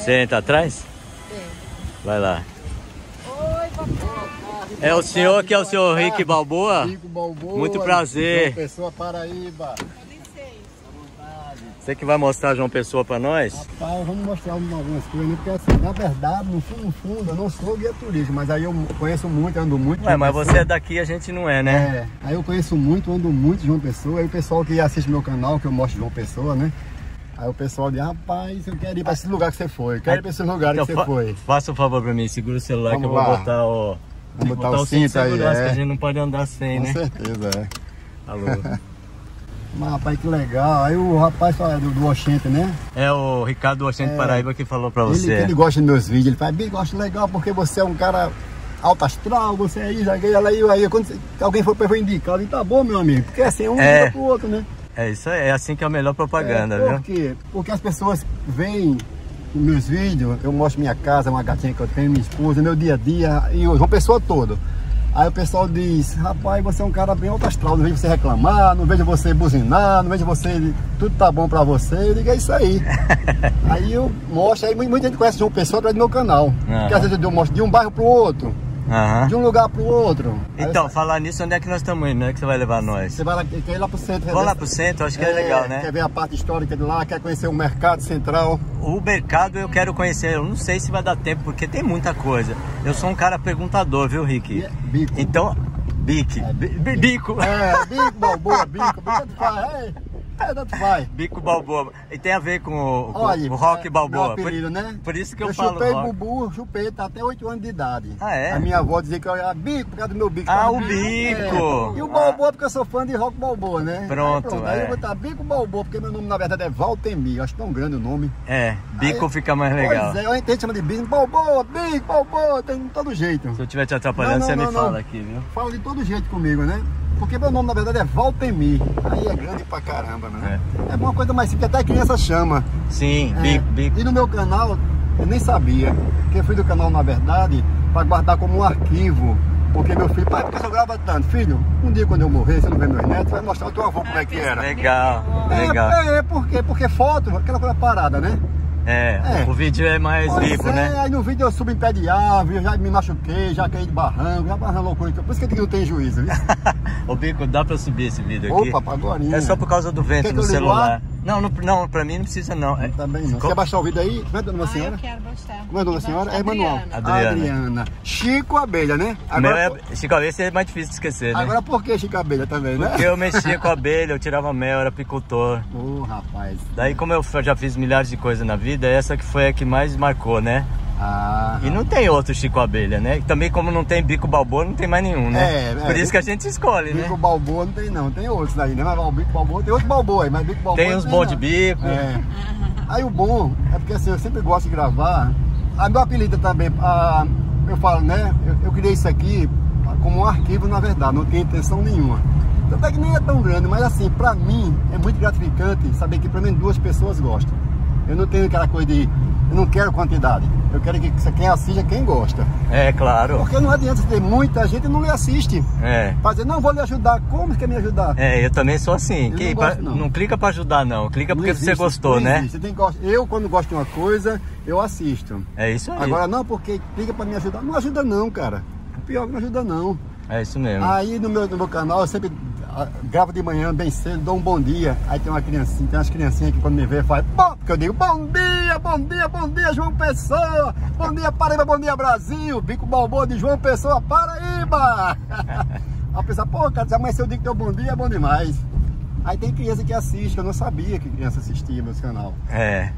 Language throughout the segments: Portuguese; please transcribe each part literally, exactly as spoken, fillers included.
Você entra atrás? Sim. Vai lá. Oi, papai. É o senhor que é o senhor Rick Balboa? Rico Balboa. Muito prazer. João Pessoa, Paraíba. Eu nem sei. Você que vai mostrar João Pessoa pra nós? Rapaz, vamos mostrar algumas coisas, porque assim, na verdade, no fundo, no fundo, eu não sou guia turístico, mas aí eu conheço muito, ando muito. Ué, mas você é daqui, a gente não é, né? É. Aí eu conheço muito, ando muito João Pessoa, aí o pessoal que assiste meu canal, que eu mostro João Pessoa, né? Aí o pessoal diz, rapaz, eu quero ir para esse lugar que você foi, eu quero ir para esse lugar então, que você foi. Faça um favor para mim, segura o celular. Vamos que eu vou lá. botar o... Vou botar, botar o cinto, cinto aí, é. Que a gente não pode andar sem, com né? Com certeza, é. Alô. Mas, rapaz, que legal. Aí o rapaz fala do, do Oxente, né? É o Ricardo do Oxente é, Paraíba que falou para você. Ele, ele gosta dos meus vídeos, ele fala, Bico, gosto legal porque você é um cara alto astral, você é isso, aquele, aí, aí, quando você, alguém foi, foi indicar, eu digo, tá bom, meu amigo, porque assim, um é. Indica pro outro, né? É isso aí, é assim que é a melhor propaganda, é, por quê? Viu? Porque as pessoas veem meus vídeos, eu mostro minha casa, uma gatinha que eu tenho, minha esposa, meu dia a dia, e uma pessoa toda. Aí o pessoal diz, rapaz, você é um cara bem alto astral, não vejo você reclamar, não vejo você buzinar, não vejo você, tudo tá bom pra você, eu digo, é isso aí. Aí eu mostro, aí muita gente conhece João Pessoa através do meu canal, uhum. Porque às vezes eu mostro de um bairro pro outro. Uhum. De um lugar pro outro. Então, eu... falar nisso, onde é que nós estamos indo? Onde é que você vai levar nós? Você vai lá, quer ir lá pro centro. Vamos lá pro centro, acho que é, é legal, né? Quer ver a parte histórica de lá, quer conhecer o mercado central. O mercado eu quero conhecer, eu não sei se vai dar tempo, porque tem muita coisa. Eu sou um cara perguntador, viu, Rick? Bico. Então, Bico. É, bico. bico. É, Bico Balboa, Bico, tanto faz. É, tanto faz. Bico Balboa. E tem a ver com o, com Olha, o rock é, Balboa. Apelido, por, né? Por isso que eu, eu falo chupei rock. Bubu, chupei tá até oito anos de idade. Ah, é? A minha avó dizia que eu era bico por causa do meu bico. Ah, o bico! É. E o Balboa, ah. porque eu sou fã de rock Balboa, né? Pronto, aí, pronto, é. Aí eu vou botar Bico Balboa, porque meu nome na verdade é Valtemir. Eu acho tão grande o nome. É, Bico aí, fica mais legal. Pois é, eu entendo, chama de Bico Balboa, Bico Balboa, tem de todo jeito. Se eu estiver te atrapalhando, não, não, você não, me não. fala aqui, viu? Fala de todo jeito comigo, né? Porque meu nome, na verdade, é Valtemir. Aí é grande pra caramba, né? É, é uma coisa mais simples, até a criança chama. Sim, é, Bico, Bico. E no meu canal, eu nem sabia. Porque eu fui do canal, na verdade, pra guardar como um arquivo. Porque meu filho, pai, por que eu grava tanto? Filho, um dia quando eu morrer, você não vê meus netos, vai mostrar o teu avô como é que era. Legal, é, legal. É, é por quê? Porque foto, aquela coisa parada, né? É, é, o vídeo é mais rico, é, né? Aí no vídeo eu subo em pé de árvore, eu já me machuquei, já caí de barranco, já barranco loucura. Por isso que não tem juízo, viu? Ô Bico, dá pra subir esse vídeo aqui? Opa, pagorinha. É só por causa do vento no celular. Não, não, não, pra mim não precisa não. É, também não. Quer baixar o vídeo aí? Como é a dona senhora? Eu quero baixar. Como é a dona senhora? É Manoel. Adriana. Adriana. Chico Abelha, né? Agora, é... Chico Abelha é mais difícil de esquecer, né? Agora por que Chico Abelha também, né? Porque eu mexia com abelha, eu tirava mel, era apicultor. Ô, oh, rapaz. Daí como eu já fiz milhares de coisas na vida, essa que foi a que mais marcou, né? Ah, e não tem outro Chico Abelha, né? Também como não tem Bico Balboa, não tem mais nenhum, né? É, Por é, isso que a gente escolhe, Bico né? Bico Balboa não tem não, tem outros daí, né? Mas o Bico Balboa tem outro Balboa aí, mas Bico Balboa tem uns bons de bico. É. Aí o bom é porque assim, eu sempre gosto de gravar. A minha apelida também, a, eu falo, né? Eu, eu criei isso aqui como um arquivo, na verdade, não tinha intenção nenhuma. Até que nem é tão grande, mas assim, pra mim é muito gratificante saber que pelo menos duas pessoas gostam. Eu não tenho aquela coisa de... Eu não quero quantidade. Eu quero que quem assista, quem gosta. É, claro. Porque não adianta ter muita gente não lhe assiste. É. Fazer, não, vou lhe ajudar. Como que quer me ajudar? É, eu também sou assim. Que, não, gosto, pra, não. não clica para ajudar, não. Clica porque não existe, você gostou, não, né? Você tem que, eu, quando gosto de uma coisa, eu assisto. É isso aí. Agora, não, porque clica para me ajudar. Não ajuda não, cara. Pior que não ajuda não. É isso mesmo. Aí no meu, no meu canal, eu sempre gravo de manhã, bem cedo, dou um bom dia. Aí tem uma criancinha, tem umas criancinhas que quando me vê, faz bom, porque eu digo bom dia, bom dia, bom dia, João Pessoa, bom dia, Paraíba, bom dia, Brasil, Bico Balboa de João Pessoa, Paraíba. Aí pensa, pô, cara, amanhã se eu digo que teu bom dia é bom demais. Aí tem criança que assiste, eu não sabia que criança assistia meu canal. É.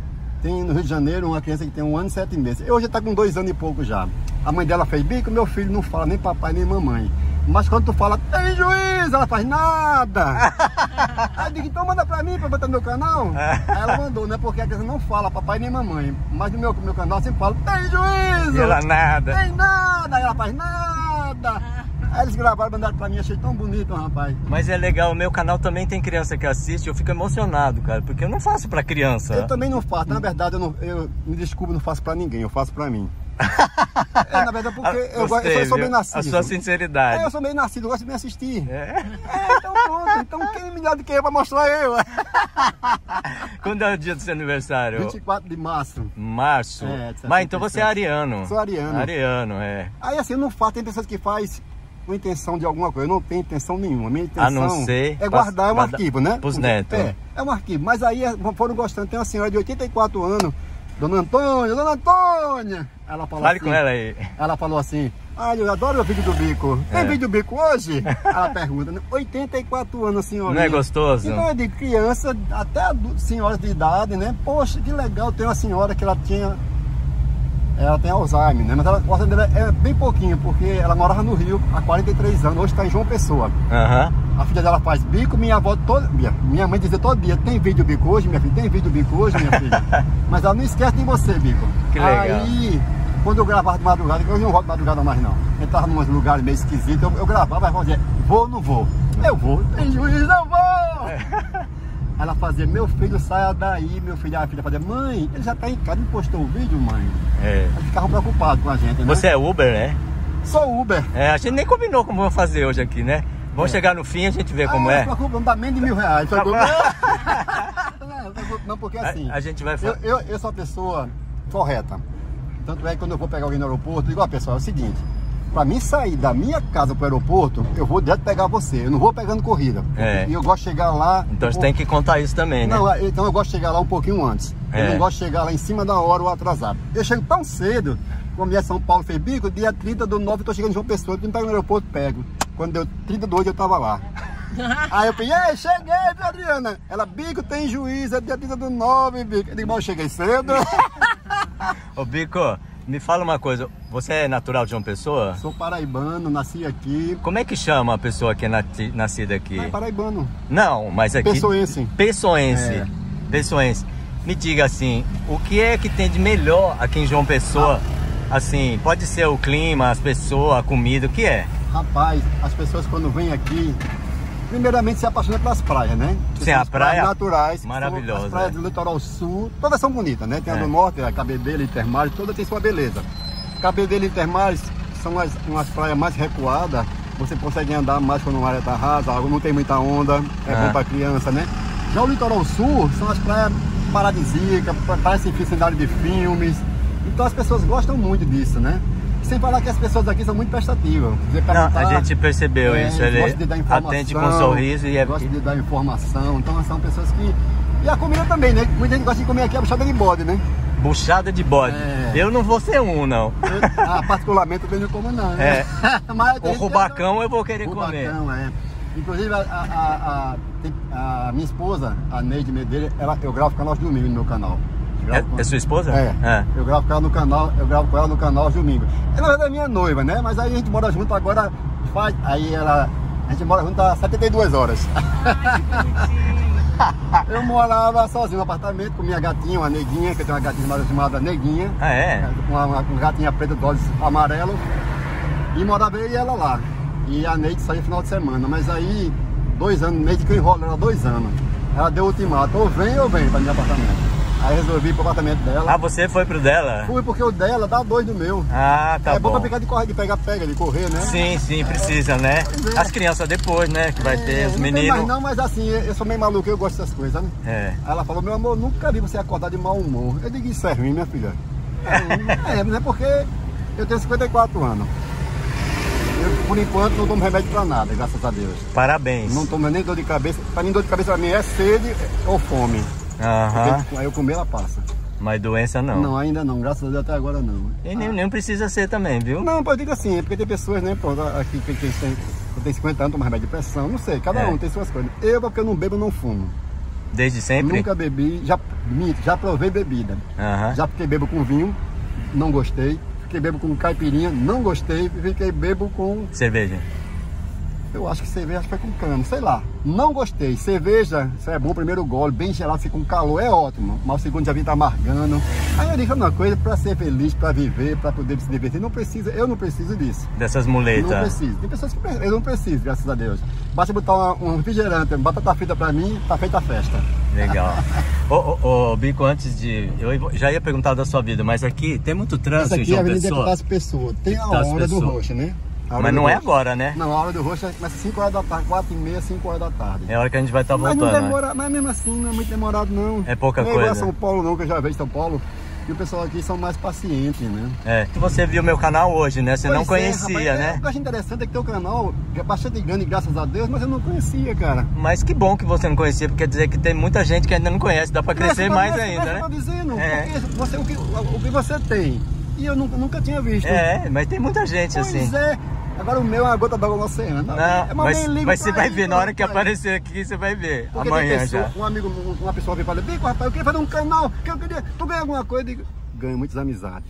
Tem no Rio de Janeiro uma criança que tem um ano e sete meses. Hoje está com dois anos e pouco já. A mãe dela fez, Bico, meu filho não fala nem papai nem mamãe. Mas quando tu fala, tem juiz, ela faz nada. Aí eu digo, então manda pra mim pra botar no meu canal. Aí ela mandou, né? Porque a criança não fala papai nem mamãe. Mas no meu, meu canal eu sempre falo, tem juízo. E ela nada. Tem nada, aí ela faz nada. Aí eles gravaram, mandaram pra mim, achei tão bonito, rapaz. Mas é legal, o meu canal também tem criança que assiste, eu fico emocionado, cara, porque eu não faço pra criança. Eu também não faço, na verdade, eu, não, eu me desculpo, não faço pra ninguém, eu faço pra mim. É, na verdade, porque eu, gosto, eu sou bem nascido. A sua sinceridade. É, eu sou bem nascido, eu gosto de me assistir. É? É, então pronto, então quem é melhor do que eu pra mostrar eu? Quando é o dia do seu aniversário? vinte e quatro de março. Março? É, mas então você é ariano. Sou ariano. Ariano, é. Aí assim, eu não faço, tem pessoas que fazem com intenção de alguma coisa, eu não tenho intenção nenhuma. Minha intenção, a não ser, é guardar pra, um guarda, arquivo, né? Pros netos. É, é um arquivo, mas aí foram gostando. Tem uma senhora de oitenta e quatro anos, Dona Antônia, Dona Antônia! Ela falou Fale assim, com ela aí. Ela falou assim, ai, ah, eu adoro o vídeo do Bico. Tem é. vídeo do Bico hoje? Ela pergunta, oitenta e quatro anos, senhora. Não é gostoso? Então eu digo, criança, até senhoras de idade, né? Poxa, que legal, tem uma senhora que ela tinha... Ela tem Alzheimer, né? Mas ela, a dela é bem pouquinho, porque ela morava no Rio há quarenta e três anos, hoje está em João Pessoa. Uhum. A filha dela faz Bico, minha avó toda. Minha, minha mãe dizia todo dia, tem vídeo do Bico hoje, minha filha, tem vídeo do Bico hoje, minha filha. Mas ela não esquece de você, Bico. Que legal. Aí, quando eu gravava de madrugada, eu não volto de madrugada mais não. Eu estava em uns lugares meio esquisitos, eu, eu gravava, mas dizia, vou ou não vou? Eu vou, tem juiz, eu vou! É. Ela fazia, meu filho, saia daí, meu filho. A filha fazia, mãe, ele já tá em casa, ele postou o vídeo, mãe. É. Eles ficavam preocupados com a gente, né? Você é Uber, né? Sou Uber. É, a gente nem combinou como vou fazer hoje aqui, né? Vamos é. chegar no fim e a gente vê ah, como não, é. Não se preocupa, não dá menos de mil reais. Tá não, não, não, não, porque assim... A, a gente vai falar. Eu, eu, eu sou uma pessoa correta. Tanto é que quando eu vou pegar alguém no aeroporto, eu digo, ó, pessoal, é o seguinte... Pra mim sair da minha casa pro aeroporto, eu vou direto pegar você. Eu não vou pegando corrida. É. E eu gosto de chegar lá... Então você tem que contar isso também, né? Não, então eu gosto de chegar lá um pouquinho antes. É. Eu não gosto de chegar lá em cima da hora ou atrasado. Eu chego tão cedo, como minha São Paulo fez Bico, dia trinta do nove eu tô chegando em João Pessoa, eu não pego no aeroporto, pego. Quando deu trinta e dois eu tava lá. Aí eu falei, ei, cheguei, Adriana. Ela, Bico, tem juiz, é dia trinta do nove, Bico. Eu digo, bom, eu cheguei cedo. Ô, Bico... Me fala uma coisa, você é natural de João Pessoa? Sou paraibano, nasci aqui. Como é que chama a pessoa que é nati, nascida aqui? Não é paraibano. Não, mas aqui... Pessoense. Pessoense. É. Pessoense. Me diga assim, o que é que tem de melhor aqui em João Pessoa? Ah. Assim, pode ser o clima, as pessoas, a comida, o que é? Rapaz, as pessoas quando vêm aqui... Primeiramente se apaixona pelas praias, né? Sim, as a praia praias naturais, maravilhosa, as praias é. do litoral sul, todas são bonitas, né? Tem é. a do norte, a Cabedelo, Intermares, todas tem sua beleza. Cabedelo e Intermares são as, umas praias mais recuadas, você consegue andar mais quando a área tá rasa, a água não tem muita onda, é ah. bom pra criança, né? Já o litoral sul são as praias paradisíacas, praias sem fim, cenário de filmes, então as pessoas gostam muito disso, né? Sem falar que as pessoas aqui são muito prestativas. Não, a gente percebeu é, isso, ele atende com um sorriso e é... Gosta de dar informação, então são pessoas que... E a comida também, né? Muita gente gosta de comer aqui a buchada de bode, né? Buchada de bode. É. Eu não vou ser um, não. Eu, ah, particularmente eu não como não, né? É. Mas o rubacão eu, eu vou querer rubacão, comer. É. Inclusive, a, a, a, a minha esposa, a Neide Medeira, ela, eu gravo canal de domingo no meu canal. É, com... é sua esposa? É. é. Eu gravo com ela no canal, eu gravo com ela no canal aos domingos. Ela é minha noiva, né? Mas aí a gente mora junto agora, faz... aí ela. A gente mora junto há setenta e duas horas. Ai, eu morava sozinho no apartamento com minha gatinha, uma neguinha, que eu tenho uma gatinha chamada Neguinha. Ah, é? Com uma, uma gatinha preta de olhos amarelo. E morava eu e ela lá. E a Neide saiu no final de semana. Mas aí, dois anos, Neide que eu enrolo, ela dois anos. Ela deu ultimato, ou vem ou vem para meu apartamento. Aí resolvi ir pro apartamento dela. Ah, você foi pro dela? Fui, porque o dela dá dois do meu. Ah, tá bom. É bom pra pegar de correr, de pegar, pega, de correr, né? Sim, sim, precisa, né? É. As crianças depois, né? Que vai é, ter os meninos. Mas não, mas assim, eu sou meio maluco, eu gosto dessas coisas, né? É. Aí ela falou, meu amor, nunca vi você acordar de mau humor. Eu digo, isso é ruim, minha filha. É, é, né? Porque eu tenho cinquenta e quatro anos. Eu, por enquanto, não tomo remédio pra nada, graças a Deus. Parabéns. Não tomo nem dor de cabeça. Pra mim, dor de cabeça pra mim é sede ou fome. Aham. Aí eu comer, ela passa. Mas doença não? Não, ainda não. Graças a Deus até agora não. E nem, ah. nem precisa ser também, viu? Não, eu digo assim, é porque tem pessoas, né, pronto, aqui que tem, tem cinquenta anos, toma remédio de pressão, não sei, cada é. um tem suas coisas. Eu, porque eu não bebo, não fumo. Desde sempre? Nunca bebi, já, já provei bebida. Aham. Já fiquei bebo com vinho, não gostei. Fiquei bebo com caipirinha, não gostei. Fiquei bebo com... cerveja? Eu acho que cerveja acho que foi com cano, sei lá. Não gostei. Cerveja, isso é bom, primeiro gole, bem gelado, fica com calor, é ótimo. Mas o segundo já vem tá amargando. Aí eu digo uma coisa, pra ser feliz, pra viver, pra poder se divertir, não precisa, eu não preciso disso. Dessas muletas. Não preciso. Tem pessoas que eu não preciso, graças a Deus. Basta botar uma, um refrigerante, batata frita pra mim, tá feita a festa. Legal. Ô, ô, ô, Bico, antes de... eu já ia perguntar da sua vida, mas aqui tem muito trânsito em João Pessoa. Essa aqui é a Avenida Praça Pessoa. Tem a Onda do Roxo, né? Mas não é agora, né? Não, a hora do roxo começa cinco horas da tarde, quatro e meia, cinco horas da tarde. É a hora que a gente vai estar voltando. Mas não demora, mas mesmo assim não é muito demorado não. É pouca coisa. Não é igual a São Paulo não, que eu já vejo São Paulo. E o pessoal aqui são mais pacientes, né? É. Você viu meu canal hoje, né? Você não conhecia, né? O que eu acho interessante é que teu canal é bastante grande, graças a Deus, mas eu não conhecia, cara. Mas que bom que você não conhecia, porque quer dizer que tem muita gente que ainda não conhece. Dá pra crescer mais ainda, né? Eu tô dizendo, porque você, o que, o que você tem, e eu nunca, nunca tinha visto. É, mas tem muita gente assim. Pois é. Agora o meu é uma gota d'água no oceano. Não, é uma mas, mas você vai ir, ver, na hora que aparecer aqui, você vai ver. Porque amanhã pessoa, já. Um amigo, uma pessoa veio e falou, Bico, rapaz, eu queria fazer um canal, que eu queria, tu ganha alguma coisa? Eu digo, ganho muitas amizades.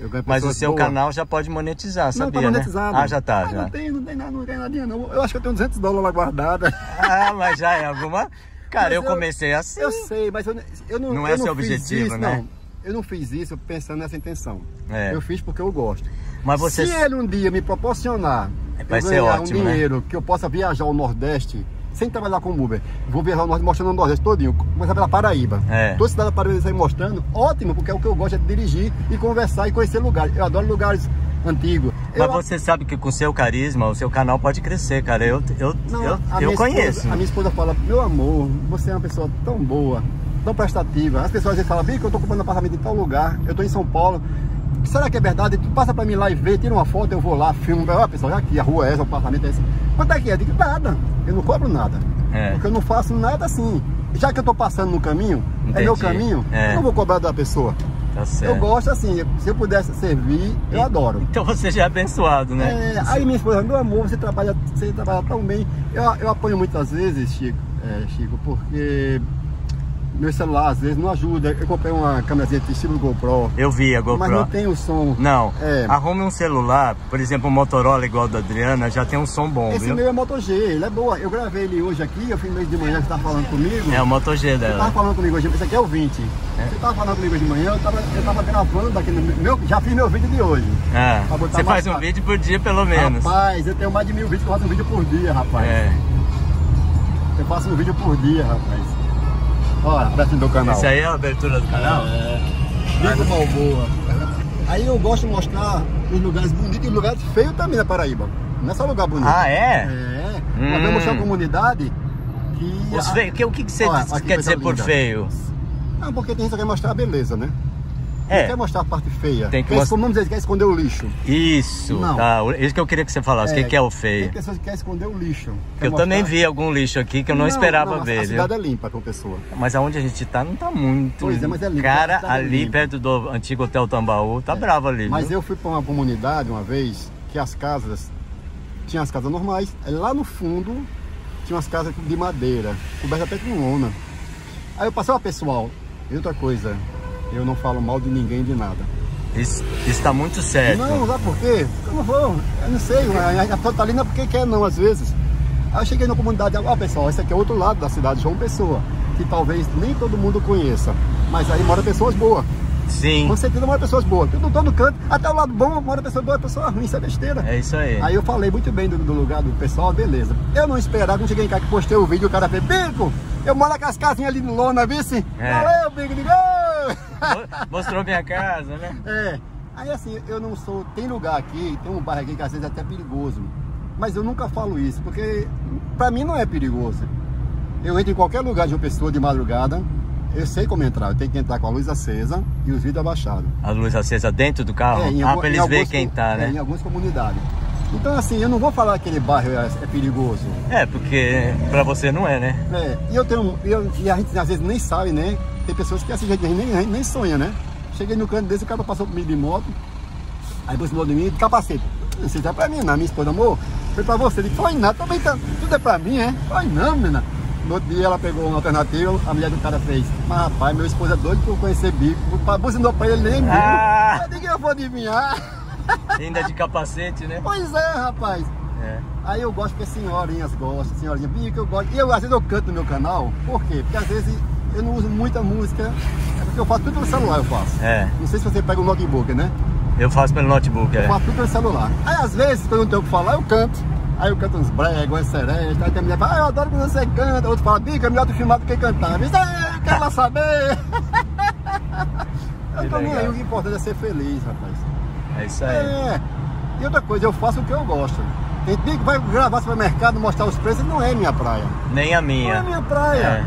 Eu ganho mas o seu boas. Canal já pode monetizar, sabia, não, tá monetizado. Né? Ah, já tá, ah, já. Não tem, não tem nada, não ganho nadinha não. Eu acho que eu tenho duzentos dólares lá guardada. Ah, mas já é alguma... Cara, eu, eu comecei assim. Eu sei, mas eu, eu não Não eu é não seu objetivo, isso, né? Não. Eu não fiz isso pensando nessa intenção. É. Eu fiz porque eu gosto. Mas você... se ele um dia me proporcionar vai ser ótimo, um dinheiro, né? Que eu possa viajar ao Nordeste sem trabalhar com Uber, vou viajar ao Nordeste mostrando o Nordeste todinho, começar pela Paraíba. É. Toda cidade da Paraíba sai mostrando, ótimo, porque é o que eu gosto é de dirigir e conversar e conhecer lugares. Eu adoro lugares antigos. Mas eu... você sabe que com o seu carisma, o seu canal pode crescer, cara. Eu, eu, não, eu, eu conheço. Esposa, a minha esposa fala, meu amor, você é uma pessoa tão boa, tão prestativa. As pessoas às vezes falam, Bico, eu estou comprando um apartamento em tal lugar, eu estou em São Paulo. Será que é verdade? Tu passa pra mim lá e vê, tira uma foto, eu vou lá, filmo. Ó, oh, pessoal, já aqui, a rua é essa, o apartamento é esse. Quanto é que é? Eu digo, nada. Eu não cobro nada. É. Porque eu não faço nada assim. Já que eu tô passando no caminho, entendi. É meu caminho, é. Eu não vou cobrar da pessoa. Tá certo. Eu gosto assim, se eu pudesse servir, eu e, adoro. Então você já é abençoado, né? É, aí minha esposa, meu amor, você trabalha, você trabalha tão bem. Eu, eu apoio muitas vezes, Chico, é, Chico, porque... meu celular às vezes não ajuda. Eu comprei uma câmerazinha de estilo GoPro. Eu vi a GoPro. Mas não tem o som. Não. É. Arrume um celular, por exemplo, um Motorola igual da Adriana, já tem um som bom, esse viu? Meu é Moto G, ele é boa. Eu gravei ele hoje aqui, eu fui meio de manhã, você tava falando comigo. É o Moto G dela. Você tava falando comigo hoje, esse aqui é o vinte. É. Você tava falando comigo hoje de manhã, eu tava, eu tava gravando aqui no meu... já fiz meu vídeo de hoje. É. Você faz tarde. Um vídeo por dia pelo menos. Rapaz, eu tenho mais de mil vídeos, eu faço um vídeo por dia, rapaz. É. Eu faço um vídeo por dia, rapaz. Olha, abertura do canal. Isso aí é a abertura do canal? É. Bico Balboa. Aí eu gosto de mostrar os lugares bonitos e lugares feios também na Paraíba. Não é só lugar bonito. Ah, é? É. Hum. Nós vamos mostrar a comunidade que... os feios, que, o que, que você olha, quer dizer linda. Por feio? Não, porque tem gente que quer mostrar a beleza, né? É. Não quer mostrar a parte feia. Tem que mostrar. Como eles querem esconder o lixo. Isso. Não. Tá. Isso que eu queria que você falasse. O é, que, que é o feio? Tem pessoas que querem esconder o lixo. Quer eu mostrar. Também vi algum lixo aqui que eu não, não esperava não, ver. A viu? Cidade é limpa com a pessoa. Mas aonde a gente tá não tá muito. Pois é, mas é limpa. Cara, ali limpa. Perto do antigo Hotel Tambaú, tá é. Bravo ali. Mas viu? Eu fui pra uma comunidade uma vez que as casas, tinha as casas normais, lá no fundo tinha umas casas de madeira, coberta até com lona. Aí eu passei, ó, pessoal, e outra coisa. Eu não falo mal de ninguém, de nada. Isso está muito certo. Não, sabe por quê? Eu não vou, eu não sei. A pessoa tá ali não é porque quer não, às vezes. Aí eu cheguei na comunidade, ah pessoal, esse aqui é outro lado da cidade, João Pessoa, que talvez nem todo mundo conheça, mas aí mora pessoas boas. Sim. Com certeza mora pessoas boas, porque todo canto, até o lado bom mora pessoas boas, pessoas ruins, isso é besteira. É isso aí. Aí eu falei muito bem do, do lugar do pessoal, beleza. Eu não esperava, quando cheguei em casa que postei o víeo, o cara fez, Bico, eu moro com as casinhas ali de lona, vice? É. Valeu, Bico, diga, Mostrou minha casa, né? É. Aí assim, eu não sou... Tem lugar aqui, tem um bairro aqui que às vezes é até perigoso. Mas eu nunca falo isso, porque pra mim não é perigoso. Eu entro em qualquer lugar de uma pessoa de madrugada, eu sei como entrar. Eu tenho que entrar com a luz acesa e os vidros abaixados. A luz acesa dentro do carro? É, em ah, algum, pra eles verem quem tá, né? É, em algumas comunidades. Então assim, eu não vou falar que aquele bairro é, é perigoso. É, porque pra você não é, né? É, e eu tenho... Eu, e a gente às vezes nem sabe, né? Tem pessoas que assim, a gente nem, nem sonha, né? Cheguei no canto desse, o cara passou comigo de moto, aí aproximou de mim, de capacete. Você tá pra mim, não, minha esposa, amor? Foi pra você. Ele falou, nada, também tá, tudo é pra mim, é? Foi não, menina. No outro dia ela pegou uma alternativa, a mulher do cara fez. Mas rapaz, meu esposo é doido por conhecer bico. O buzinou pra ele, nem bico. Ah! Aí ninguém vou adivinhar. Ainda de capacete, né? Pois é, rapaz. É. Aí eu gosto porque senhorinhas gostam, senhorinhas bico, eu gosto. E eu, às vezes eu canto no meu canal, por quê? Porque às vezes eu não uso muita música, é porque eu faço tudo pelo celular, eu faço. É. Não sei se você pega o notebook, né? Eu faço pelo notebook, eu é. Eu faço tudo pelo celular. Aí às vezes, quando eu não tenho o que falar, eu canto. Aí eu canto uns bregas, umas serejas, aí tem mulher fala, ah, eu adoro quando você canta. Outro fala, bica, é melhor tu filmar do que cantar. Eu disse, ah, eu quero lá saber. Eu tô nem aí, o importante é ser feliz, rapaz. É isso aí. É. E outra coisa, eu faço o que eu gosto. Tem que vai gravar supermercado, mostrar os preços, não é minha praia. Nem a minha. Não é minha praia. É.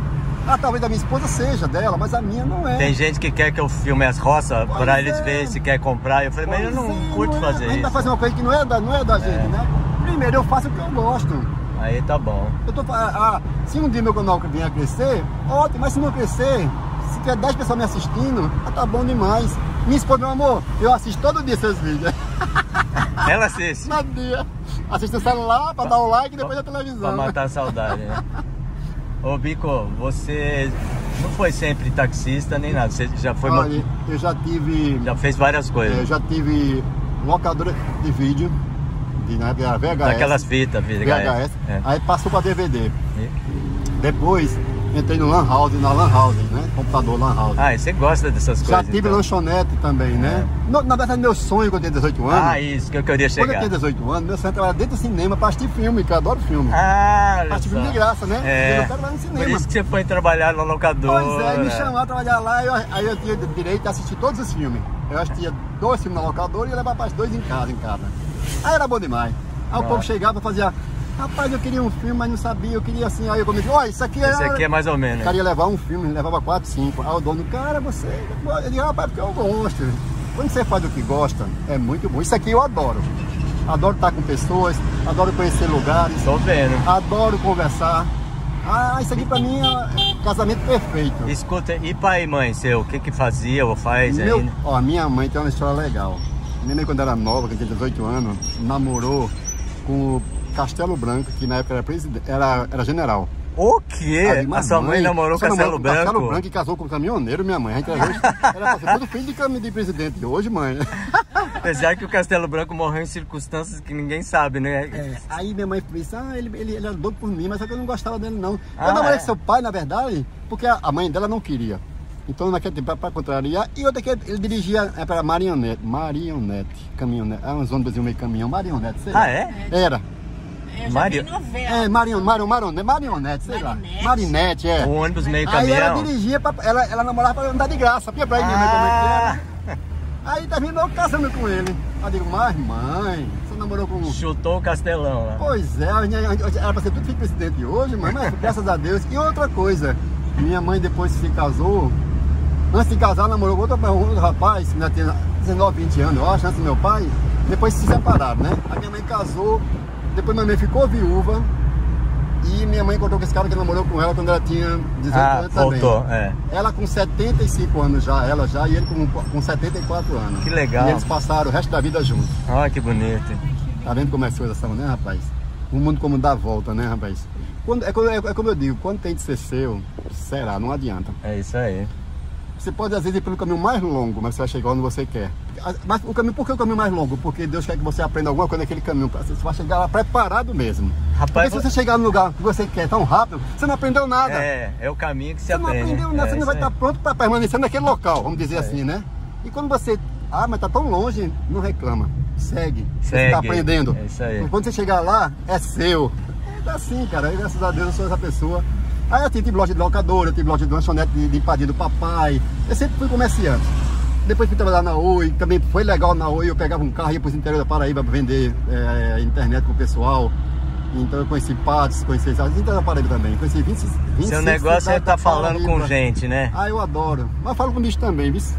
Ah, talvez da minha esposa seja dela, mas a minha não é. Tem gente que quer que eu filme as roças para eles verem se quer comprar. Eu falei, mas eu não curto fazer isso. A gente tá fazendo uma coisa que não é da, não é da gente, né? Primeiro, eu faço o que eu gosto. Aí tá bom. Eu tô, ah, se um dia meu canal vier a crescer, ótimo, mas se não crescer, se tiver dez pessoas me assistindo, tá bom demais. Minha esposa, meu amor, eu assisto todo dia seus vídeos. Ela assiste? Todo dia. Assiste o celular para dar o like e depois a televisão. Para matar a saudade, né? Ô Bico, você não foi sempre taxista nem nada, você já foi... Olha, eu já tive... Já fez várias coisas. Eu já tive locadora de vídeo, de, na época era V H S. Daquelas fitas, V H S. V H S. É. Aí passou para D V D. E? Depois entrei no Lan House, na Lan House, né? Computador Lan House. Ah, e você gosta dessas coisas? Já tive então. Lanchonete também, né? É. No, na verdade, meu sonho quando eu tinha dezoito anos... Ah, isso que eu queria chegar. Quando eu tinha dezoito anos, meu sonho era dentro do cinema para assistir filme, que eu adoro filme. Ah, para assistir filme de graça, né? É. Eu quero lá no cinema. Por isso que você foi trabalhar no locador. Pois é, me chamaram a trabalhar lá, eu, aí eu tinha direito a assistir todos os filmes. Eu assistia dois filmes na locadora e ia levar para os dois em casa, em casa. Aí era bom demais. Aí Nossa. O povo chegava e fazia... Rapaz, eu queria um filme, mas não sabia, eu queria assim, aí eu comecei, ó, oh, isso aqui é... Isso aqui é mais ou menos. Eu queria levar um filme, levava quatro, cinco. Aí o dono, cara, você... Eu digo, rapaz, porque eu gosto. Quando você faz o que gosta, é muito bom. Isso aqui eu adoro. Adoro estar com pessoas, adoro conhecer lugares. Tô vendo. Adoro conversar. Ah, isso aqui pra mim é casamento perfeito. Escuta, e pai e mãe seu, o que que fazia ou faz Meu... ainda? Ó, minha mãe tem uma história legal. Minha mãe, quando era nova, quando tinha dezoito anos, namorou com... Castelo Branco, que na época era, era, era general. O quê? A, a sua mãe, mãe namorou com Castelo Branco? Castelo Branco e casou com o caminhoneiro, minha mãe. A gente era, hoje, era todo filho de, cam... de presidente. Hoje, mãe. Apesar que o Castelo Branco morreu em circunstâncias que ninguém sabe, né? É, aí minha mãe disse, ah, ele, ele, ele era doido por mim, mas só que eu não gostava dele, não. Ah, eu namorei é? com seu pai, na verdade, porque a, a mãe dela não queria. Então, naquele tempo, para contrariar. E outra que ele dirigia é, para Marionete. Marionete. Caminhonete. Ah, uns ônibus e meio caminhão. Marionete, sei lá. Ah, é? Era. Mario... É, Marion, Marion, Marion, Marionete, sei Marinete. lá. Marinete, é. O ônibus meio caminhão. Aí ela dirigia, pra, ela, ela namorava pra andar de graça, sabia pra ele mesmo como é que era. Aí terminou casando com ele. Aí digo, mas mãe, você namorou com... Chutou o Castelão lá. Pois é, era pra ser tudo filho de presidente hoje, mãe, mas graças a Deus. E outra coisa, minha mãe depois se casou, antes de casar, namorou com outro, outro rapaz, que já tinha dezenove, vinte anos, eu acho, antes do meu pai. Depois se separaram, né? A minha mãe casou. Depois minha mãe ficou viúva e minha mãe encontrou com esse cara que namorou com ela quando ela tinha dezoito anos também. É. Ela com setenta e cinco anos já, ela já, e ele com, com setenta e quatro anos. Que legal. E eles passaram o resto da vida juntos. Olha que bonito. Tá vendo como é as coisas são, né, rapaz? O mundo como dá volta, né, rapaz? Quando, é, como, é, é como eu digo, quando tem de ser seu, será, não adianta. É isso aí. Você pode às vezes ir pelo caminho mais longo, mas você vai chegar onde você quer. Mas o caminho, por que o caminho mais longo? Porque Deus quer que você aprenda alguma coisa naquele caminho. Você vai chegar lá preparado mesmo. Rapaz, porque se você chegar no lugar que você quer tão rápido, você não aprendeu nada. É, é o caminho que você, você aprende. Você não aprendeu nada, é, você não vai é. estar pronto para permanecer naquele local, vamos dizer é. assim, né? E quando você... Ah, mas tá tão longe, não reclama. Segue, Segue. Você está aprendendo. É isso aí. Quando você chegar lá, é seu. É assim, cara. E graças a Deus eu sou essa pessoa. Aí eu tive loja de locadora, eu tive loja de lanchonete de, de empadinha do papai. Eu sempre fui comerciante. Depois fui trabalhar na Oi, também foi legal na Oi. Eu pegava um carro e ia para o interior da Paraíba para vender é, internet com o pessoal. Então eu conheci Patos, conheci as interior da Paraíba também. Conheci vinte, vinte, seu negócio é estar tá falando com gente, né? Ah, eu adoro. Mas falo com o bicho também, bicho.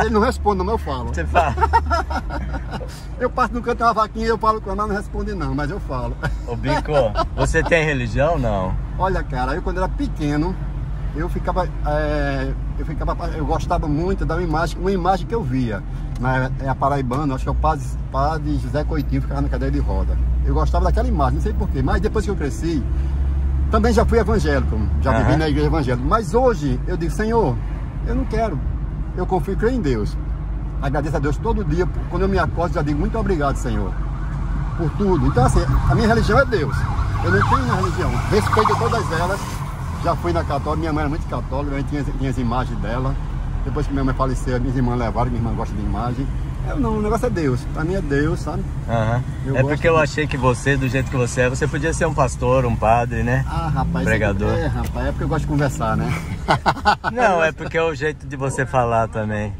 Ele não responde, não, mas eu falo. Você fala? Eu parto no canto de uma vaquinha e eu falo com ela, mas não responde não, mas eu falo. Ô Bico, você tem religião ou não? Olha, cara, eu quando era pequeno, eu ficava, é, eu ficava, eu gostava muito da imagem, uma imagem que eu via. Na, é a paraibana, acho que é o padre, padre José Coitinho, ficava na cadeira de roda. Eu gostava daquela imagem, não sei porquê, mas depois que eu cresci, também já fui evangélico, já uhum. vivi na igreja evangélica. Mas hoje eu digo, Senhor, eu não quero, eu confio e creio em Deus. Agradeço a Deus todo dia, quando eu me acordo já digo muito obrigado, Senhor, por tudo. Então assim, a minha religião é Deus, eu não tenho uma religião, respeito todas elas. Já fui na católica, minha mãe era muito católica, eu tinha, tinha as imagens dela. Depois que minha mãe faleceu, minhas irmãs levaram, minha irmã gosta de imagem. Eu não, o negócio é Deus, pra mim é Deus, sabe? Uhum. É porque de... eu achei que você, do jeito que você é, você podia ser um pastor, um padre, né? Ah, rapaz, um pregador. É, rapaz, é porque eu gosto de conversar, né? Não, é porque é o jeito de você falar também.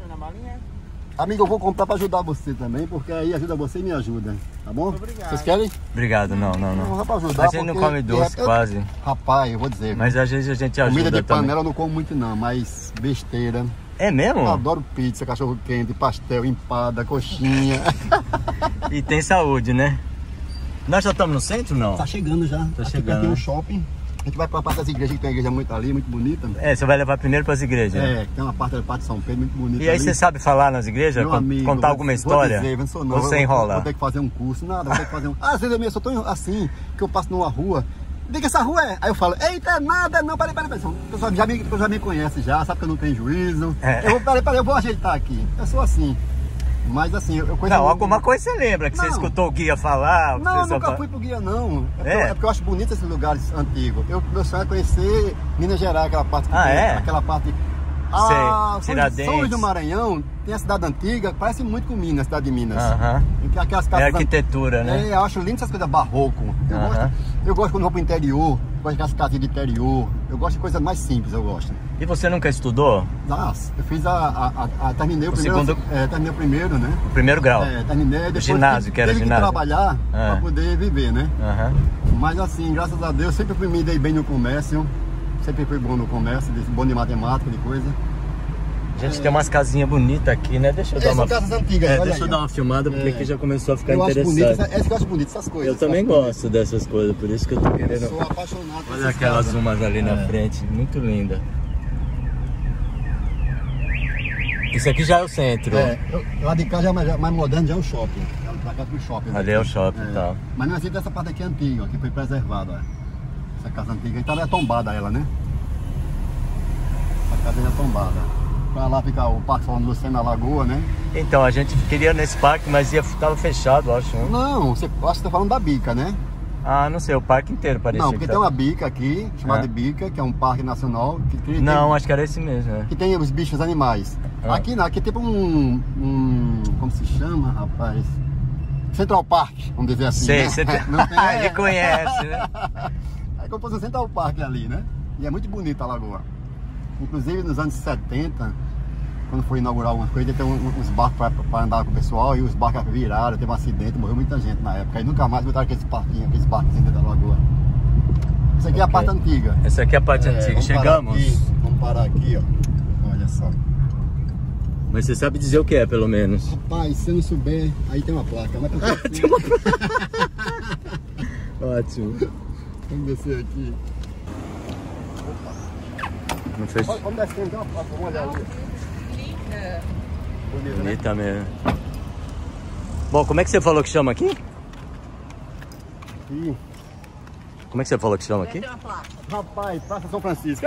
Amigo, eu vou comprar pra ajudar você também, porque aí ajuda você e me ajuda, tá bom? Obrigado. Vocês querem? Obrigado, não, não, não. não ajudar, a gente não come doce, é, quase. Rapaz, eu vou dizer. Mas às vezes a gente comida ajuda. Comida de panela também. Eu não como muito não, mas besteira. É mesmo? Eu adoro pizza, cachorro quente, pastel, empada, coxinha. E tem saúde, né? Nós já estamos no centro, não? Tá chegando já. Tá Aqui chegando. Tem um shopping. A gente vai para a parte das igrejas, que tem uma igreja muito ali, muito bonita. É, você vai levar primeiro para as igrejas. É, tem uma parte da parte de São Pedro muito bonita. E aí ali. Você sabe falar nas igrejas? Meu amigo, contar vou, alguma história? Vou dizer, não sou novo, você enrola. Vou ter que fazer um curso, nada, vou ter que fazer um. Às vezes eu mesmo sou tão assim, que eu passo numa rua. Diga, essa rua é. Aí eu falo, eita, nada, não, peraí, peraí, pessoal. O pessoal já me, já me conhece, já, sabe que eu não tenho juízo. É. Eu vou, peraí, peraí, eu vou ajeitar aqui. Eu sou assim. Mas assim, eu conheço. Não, alguma muito... coisa você lembra, que não. Você escutou o guia falar? Não, eu nunca só... fui pro guia, não. É, é. Porque, é porque eu acho bonito esses lugares antigos. Eu, meu sonho é conhecer Minas Gerais, aquela parte que ah, tem, é? aquela parte. Ah, São do Maranhão, tem a cidade antiga, parece muito com Minas, a cidade de Minas. Uh -huh. Aquelas casas é arquitetura, an... né? É, eu acho lindo essas coisas barroco. Eu, uh -huh. gosto, eu gosto quando eu vou pro interior, eu gosto das casas de interior, eu gosto de coisas mais simples, eu gosto. E você nunca estudou? Ah, eu fiz a... a, a, a terminei o, o primeiro... Segundo... É, terminei o primeiro, né? O primeiro grau. É, terminei, depois ginásio, tive, que era tive ginásio. que trabalhar uh -huh. pra poder viver, né? Uh -huh. Mas assim, graças a Deus, sempre me dei bem no comércio. Sempre fui bom no comércio, bom de matemática, de coisa. A gente é... tem umas casinhas bonitas aqui, né? Deixa eu Esse dar uma... casas antigas. É, deixa aí, eu dar uma filmada, porque é... aqui já começou a ficar eu interessante. Acho bonito, eu acho bonito essas coisas. Eu também gosto bonitas. dessas coisas, por isso que eu tô querendo... Eu sou apaixonado por Olha aquelas casas. umas ali é. na frente, muito linda. Isso aqui já é o centro. É, eu, lá de cá, já mais, mais moderno, já é o shopping. É o shopping ali aqui. é o shopping, é. tá. Mas não existe essa parte aqui antiga, ó, que foi preservada, ó. Essa casa antiga, então ela é tombada, ela, né? Essa casa é tombada. Pra lá fica o Parque Solano Lucena, a Lagoa, né? Então, a gente queria nesse parque, mas ia, tava fechado, acho. Né? Não, você acho que tá falando da Bica, né? Ah, não sei, o parque inteiro parecia. Não, porque tá... tem uma bica aqui, chamada é. Bica, que é um parque nacional. Que, que não, tem, acho que era esse mesmo, né? Que tem os bichos, os animais. É. Aqui não, aqui é tipo um, um... Como se chama, rapaz? Central Park, vamos dizer assim. Sei, né? Cent... não tem... Ele conhece, né? É como se fosse Central Park ali, né? E é muito bonita a lagoa. Inclusive nos anos setenta, quando foi inaugurar alguma coisa, tem uns barcos para andar com o pessoal e os barcos viraram, teve um acidente, morreu muita gente na época. E nunca mais botaram aqueles parquinhos, aqueles barcos dentro da lagoa. Isso aqui okay. é a parte antiga. Essa aqui é a parte é, antiga. Vamos Chegamos. Parar aqui, vamos parar aqui, ó. Olha só. Mas você sabe dizer o que é, pelo menos. Rapaz, se eu não souber, aí tem uma placa. Mas ah, tem uma placa. Ótimo. Vamos descer aqui. Não sei se... Vamos descer, então. Vamos olhar ali. Bonita. Bonita, né? Bonita mesmo. Bom, como é que você falou que chama aqui? Aqui. Como é que você falou que chama aqui? Rapaz, Praça São Francisco.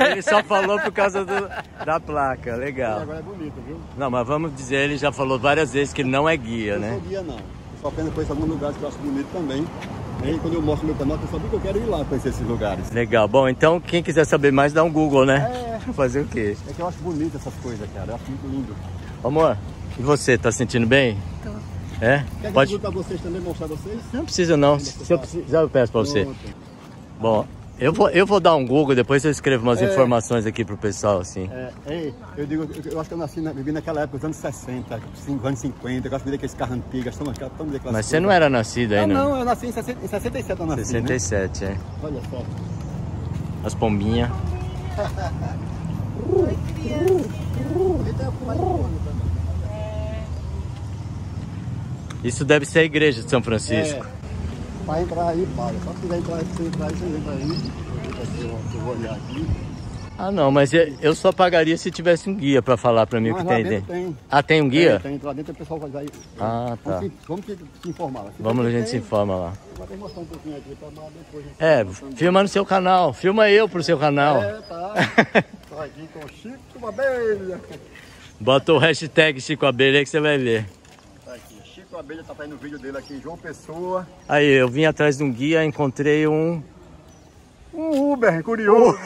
Ele só falou por causa do, da placa. Legal. E agora é bonito, viu? Não, mas vamos dizer, ele já falou várias vezes que ele não é guia, eu né? Não sou guia, não. Eu só apenas conheço alguns lugares que eu acho bonito também. E aí, quando eu mostro meu canal, eu só digo que eu quero ir lá conhecer esses lugares. Legal. Bom, então quem quiser saber mais, dá um Google, né? É. Fazer o quê? É que eu acho bonito essas coisas, cara. Eu acho muito lindo. Amor, e você? Tá se sentindo bem? Tô. É? Quer que Pode... eu ajude pra vocês também, mostrar vocês? Não precisa, não. Se eu precisar, eu peço pra você. Bom, Eu vou, eu vou dar um Google, depois eu escrevo umas é, informações aqui pro pessoal, assim. É, ei, eu digo, eu, eu acho que eu nasci, vivi naquela época, dos anos sessenta, anos cinquenta, eu gosto de ver aqueles carros antigos, tão, tão, tão de classe. Mas você não era nascido ainda? Não, não, eu nasci em sessenta e sete, eu nasci, sessenta e sete, né? É. Olha só. As pombinhas. Oi, isso deve ser a Igreja de São Francisco. É. Para entrar aí, para. Só se quiser entrar, se entrar aí, você entra aí. Eu vou olhar aqui. Ah, não, mas eu só pagaria se tivesse um guia para falar para mim o que tem dentro. Tem. Ah, tem um guia? Tem, tem. Lá dentro o pessoal vai aí. Ah, tá. Vamos, vamos se, se informar lá. Se vamos, a gente tem, se informa lá. Vai mostrar um pouquinho aqui, pra depois. É, filma no seu canal. Filma eu pro seu canal. É, tá. Tô aqui com o Chico Abelha. Bota o hashtag Chico Abelha aí que você vai ver. A Abelha tá fazendo o vídeo dele aqui, João Pessoa. Aí, eu vim atrás de um guia, encontrei um... Um Uber, curioso.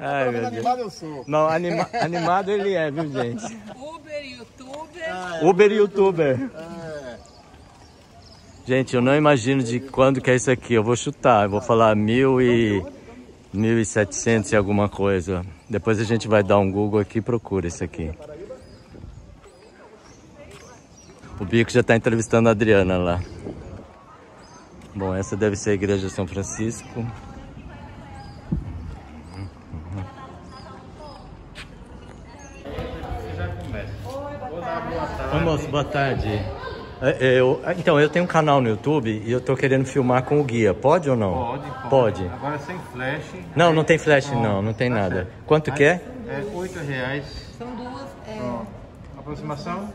Ai, meu Deus. Animado eu sou. Não, anima... animado ele é, viu, gente? Uber, youtuber. Ah, é, Uber, youtuber. É. Gente, eu não imagino de quando que é isso aqui. Eu vou chutar, eu vou falar mil e... mil e setecentos e alguma coisa. Depois a gente vai dar um Google aqui e procura isso aqui. O Bico já está entrevistando a Adriana lá. Bom, essa deve ser a Igreja de São Francisco. Oi, moço, boa tarde. Eu, então, eu tenho um canal no YouTube e eu tô querendo filmar com o guia. Pode ou não? Pode. Pode. Pode. Agora sem flash. Não, não tem flash não, não, não tem nada. Certo. Quanto que é? É oito reais. São duas, é... Aproximação.